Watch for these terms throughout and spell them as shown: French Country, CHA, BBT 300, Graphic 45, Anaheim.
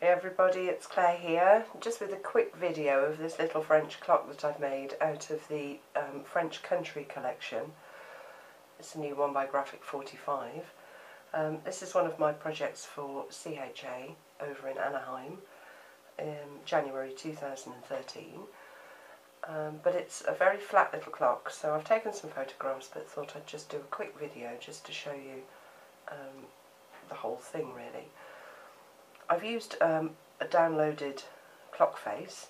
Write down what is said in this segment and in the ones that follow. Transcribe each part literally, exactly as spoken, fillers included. Hi everybody, it's Claire here, just with a quick video of this little French clock that I've made out of the um, French Country collection. It's a new one by Graphic forty-five. Um, this is one of my projects for C H A over in Anaheim in January two thousand thirteen. Um, but it's a very flat little clock, so I've taken some photographs but thought I'd just do a quick video just to show you um, the whole thing really. I've used um, a downloaded clock face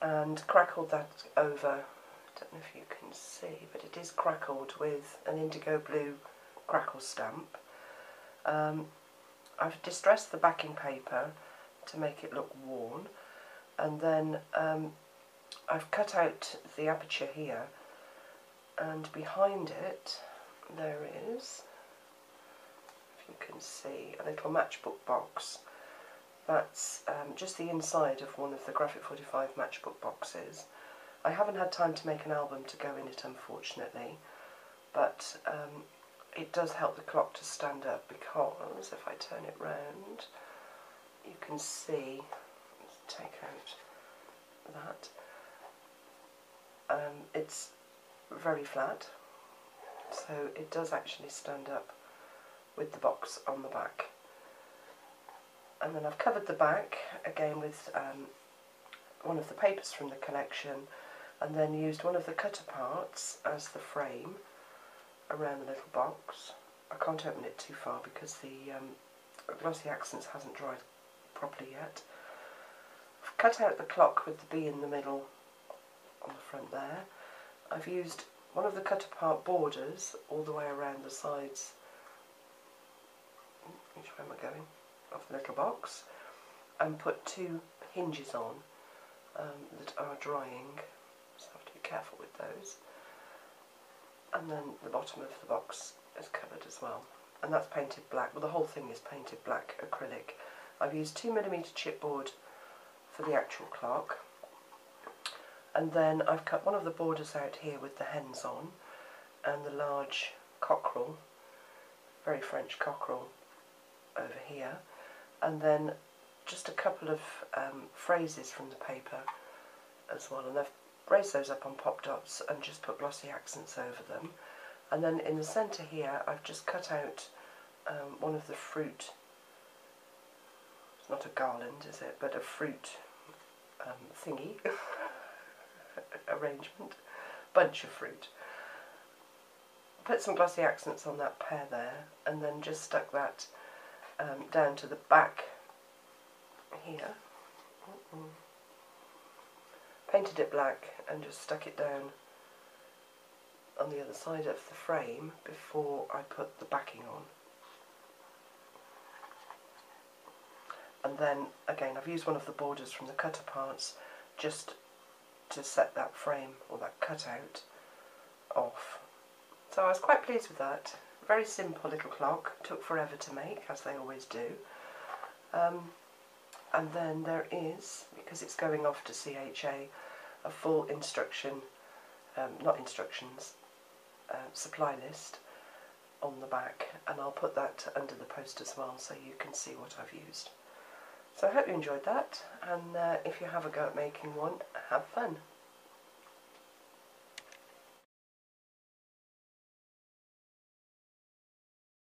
and crackled that over, I don't know if you can see, but it is crackled with an indigo blue crackle stamp. Um, I've distressed the backing paper to make it look worn, and then um, I've cut out the aperture here, and behind it there is, if you can see, a little matchbook box. That's um, just the inside of one of the Graphic forty-five matchbook boxes. I haven't had time to make an album to go in it, unfortunately, but um, it does help the clock to stand up, because if I turn it round, you can see, let's take out that, um, it's very flat, so it does actually stand up with the box on the back. And then I've covered the back again with um, one of the papers from the collection, and then used one of the cutter parts as the frame around the little box. I can't open it too far because the um, glossy accents hasn't dried properly yet. I've cut out the clock with the B in the middle on the front there. I've used one of the cutter part borders all the way around the sides. Which way am I going? Of the little box, and put two hinges on um, that are drying, so I have to be careful with those. And then the bottom of the box is covered as well, and that's painted black. Well, the whole thing is painted black acrylic. I've used two millimeter chipboard for the actual clock, and then I've cut one of the borders out here with the hens on, and the large cockerel, very French cockerel, over here. And then just a couple of um, phrases from the paper as well, and I've raised those up on pop dots and just put glossy accents over them. And then in the centre here I've just cut out um, one of the fruit, it's not a garland is it, but a fruit um, thingy, arrangement, bunch of fruit. Put some glossy accents on that pair there, and then just stuck that Um, down to the back here, mm-mm. Painted it black and just stuck it down on the other side of the frame before I put the backing on. And then again I've used one of the borders from the cutter parts just to set that frame or that cutout off. So I was quite pleased with that. Very simple little clock, took forever to make, as they always do. Um, and then there is, because it's going off to C H A, a full instruction, um, not instructions, uh, supply list on the back, and I'll put that under the post as well so you can see what I've used. So I hope you enjoyed that, and uh, if you have a go at making one, have fun.